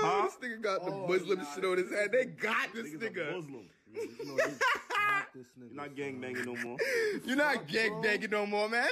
Huh? This nigga got the Muslim shit on his head. They got this nigga. Muslim. You're not gangbanging no more. You're not gangbanging no more, man.